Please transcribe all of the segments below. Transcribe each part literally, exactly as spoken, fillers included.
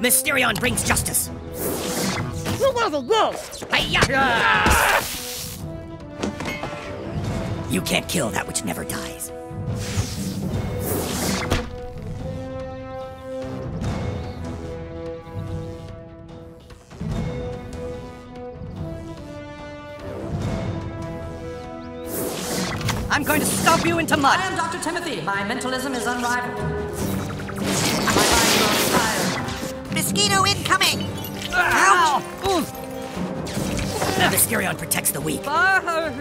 Mysterion brings justice. Whoa, whoa, whoa. Hi-ya. Ah. You can't kill that which never dies. I'm going to stop you into mud. I am Doctor Timothy. My mentalism is unrivaled. My mind grows tired. Mosquito incoming! Ow! The Skirion protects the weak. Far. I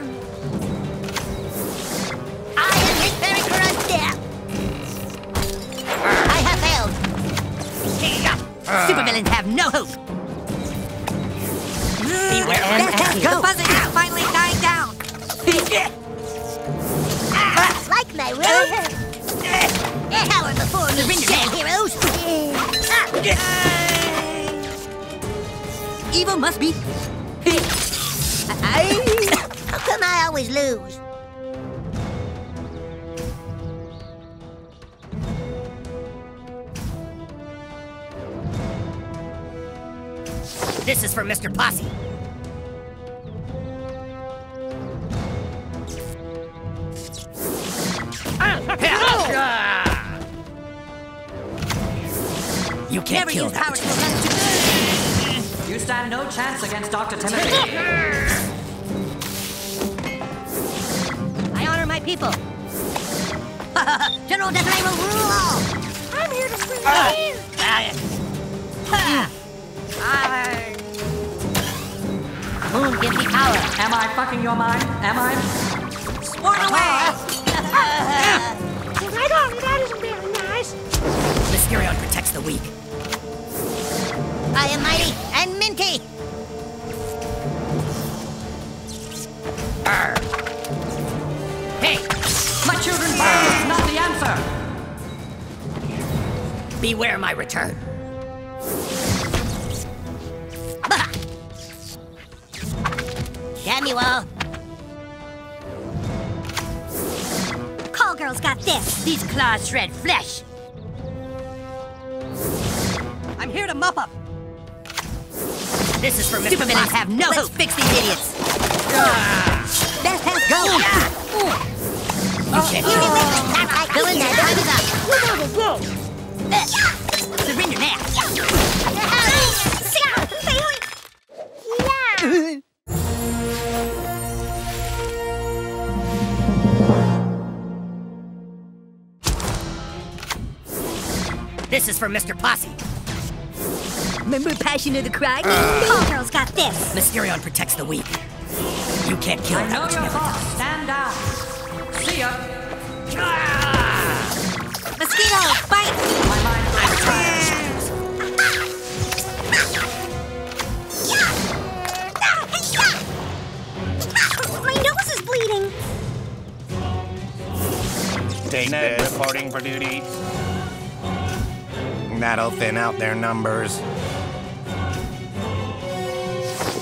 am his very current death. I have failed. Uh. Supervillains have no hope. Beware and the go. The buzzing is finally dying down. Like my will. Cower before the Rinderland heroes. Ah. Evil must be. How come I always lose? This is for Mister Posse. You can't Never kill use that. Power you stand no chance against Doctor Timothy. I honor my people. General Debray will rule all. I'm here to save uh, you. I... Moon, give me power. Am I fucking your mind? Am I? Sworn away. Right on, that isn't very nice. Mysterion protects the weak. I am mighty and minty. Arr. Hey, my children, is not the answer. Beware my return. Damn you all. Call girls got this. These claws shred flesh. I'm here to mop up. This is for Mister Supervillains have no hope. Fix these idiots. Death has go. You can't do it. Go in there. Time is up. Surrender now. This is for Mister Posse. Remember Passion of the Christ? All girls got this. Mysterion protects the weak. You can't kill him. I know your thoughts. Stand down. See ya. Ah! Mosquito, bite. My mind goes tired. My nose is bleeding. Data reporting for duty. That'll thin out their numbers.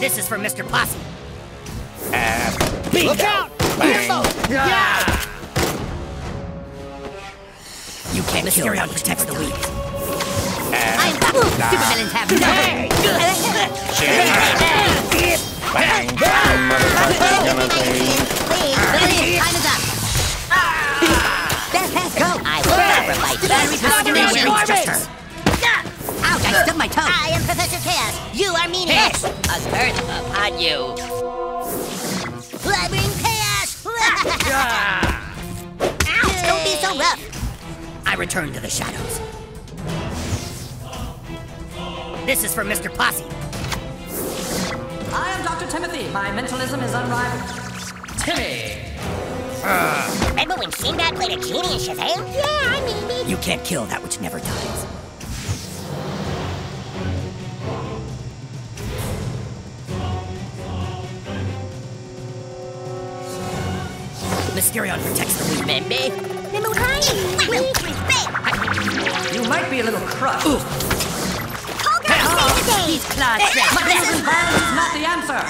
This is for Mister Posse. Uh, Look out! Yeah. You can't kill Mysterion protects the weak. I'm Supervillains have no Time is up. Best pass go. I will never fight. Battery I stubbed my toe. I am Professor Chaos. You are meaningless. A curse upon you. I bring chaos. Ouch, don't be so rough. I return to the shadows. This is for Mister Posse. I am Doctor Timothy. My mentalism is unrivaled. Timmy. Uh. Remember when Sinbad played a genie in Chazelle? Yeah, I mean me. You can't kill that which never dies. Mysterion protects the weak. Maybe. You might be a little crushed. Oof. These claws shred. But this is not the answer.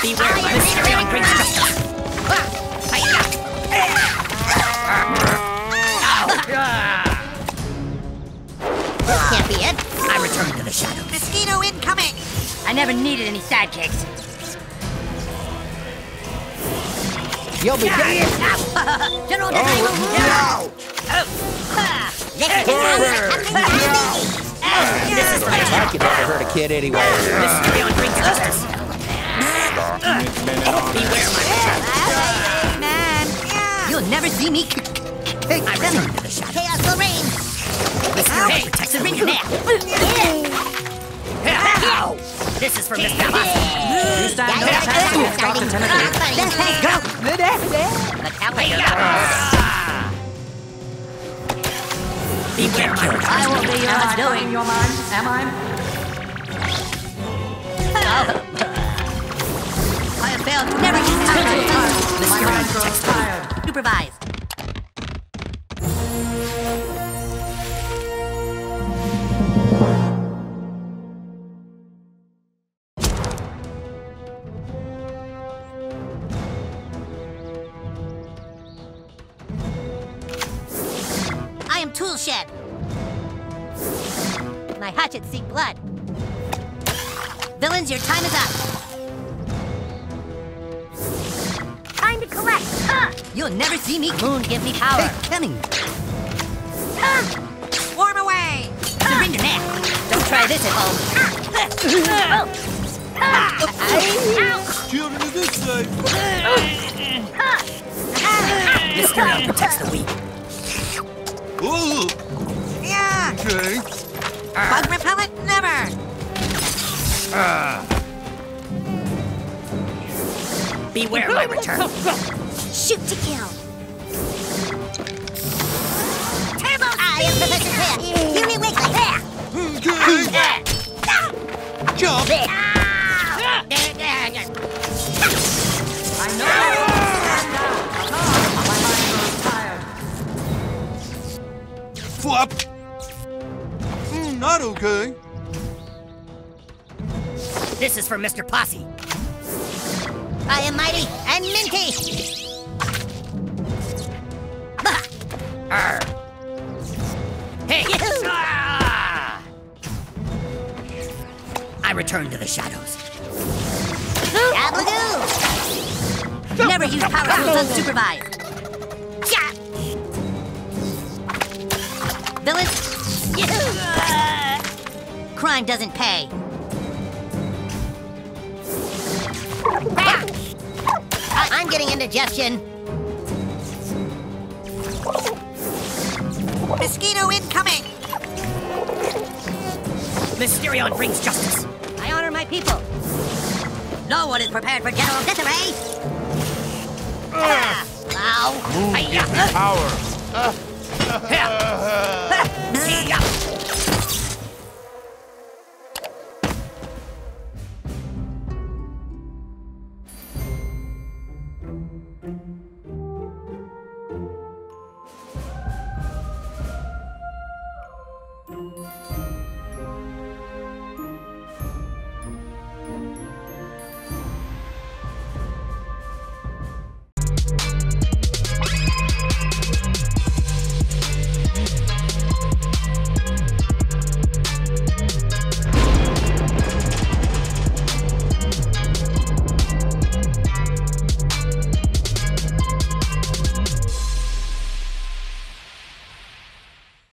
Beware my Mysterion brings justice. the shadows. Mosquito incoming! I never needed any sidekicks. You'll be dead! General Debray will move out! This is my attack. You've never hurt a kid anyway. Mysterion brings justice. Beware my child. Man, you'll never see me. I'm running into the shadows. Chaos will reign. Mysterion protects the ring now. This is for Mister Boss. Doctor Timothy. Go! Look out for your Be careful. I will be your mind. Doing your mind. Am I? I have failed. Never get tired. My mind grows tired. Supervise. Shed. My hatchet seek blood. Villains, your time is up. Time to collect. Uh. You'll never see me. Moon, give me power. Hey, coming. Uh. Warm away. Surrender uh. now. Don't try this at home. Uh. Oh. Uh. Uh. Children of this side. Uh. Uh. This girl protects the weak. Ooh. Yeah. Okay. Uh. Bug repellent, never. Uh. Beware my return. Shoot to kill. Turbo I am Professor Chaos. Hear me wiggle. Okay. Jump. I know. Flop! Mm, not okay. This is for Mister Posse. I am mighty and minty! Arr. Hey! Ah. I return to the shadows. Dabladoo! Never use power tools unsupervised. Villains, yeah. Crime doesn't pay. I I'm getting indigestion. Mosquito incoming. Mysterion brings justice. I honor my people. No one is prepared for General Zitteray. Uh. Ah. Ow! Moon, power. Uh. Yeah. Yeah.